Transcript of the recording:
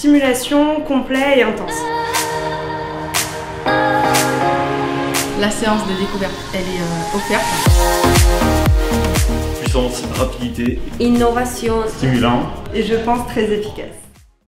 Stimulation complète et intense. La séance de découverte, elle est offerte. Puissance, rapidité, innovation, stimulant et je pense très efficace.